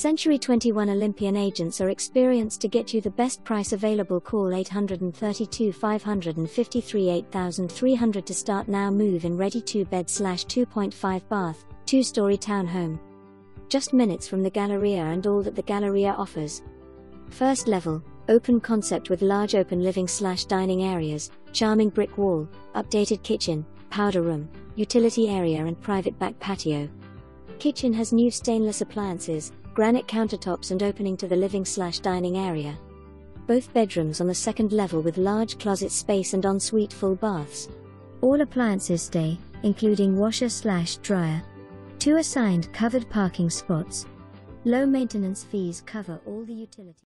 Century 21 Olympian agents are experienced to get you the best price available. Call 832 553 8300 to start now. Move in ready 2-bed/2.5 bath, 2-story townhome. Just minutes from the Galleria and all that the Galleria offers. First level, open concept with large open living/dining areas, charming brick wall, updated kitchen, powder room, utility area and private back patio. Kitchen has new stainless appliances, granite countertops and opening to the living/dining area. Both bedrooms on the second level with large closet space and ensuite full baths. All appliances stay, including washer/dryer. 2 assigned covered parking spots. Low maintenance fees cover all the utilities.